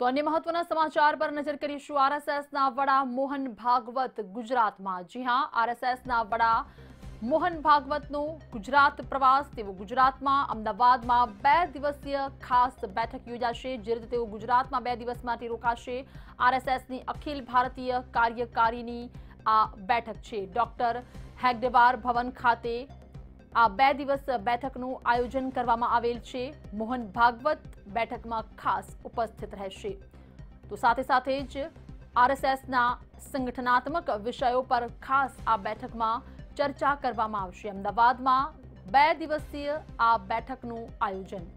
તો અન્ય મહત્વના સમાચાર પર નજર કરીશું। આરએસએસના વડા મોહન ભાગવત ગુજરાતમાં, જી હા, આરએસએસના વડા મોહન ભાગવતનો ગુજરાત પ્રવાસ। તેઓ ગુજરાતમાં અમદાવાદમાં 2 દિવસીય ખાસ બેઠક યોજાશે, જે રીતે તેઓ ગુજરાતમાં 2 દિવસ માટે રોકાશે। આરએસએસની અખિલ ભારતીય કાર્યકારીની આ બેઠક છે। ડોક્ટર हैगडेवार ભવન ખાતે આ 2 દિવસ બેઠકનું આયોજન કરવામાં આવેલ છે। મોહન ભાગવત બેઠકમાં ખાસ ઉપસ્થિત રહેશે। તો સાથે સાથે જ આરએસએસના સંગઠનાત્મક વિષયો પર ખાસ આ બેઠકમાં चर्चा करवामां आवशे। अमदावादमां 2 दिवसीय आ बैठकनुं आयोजन।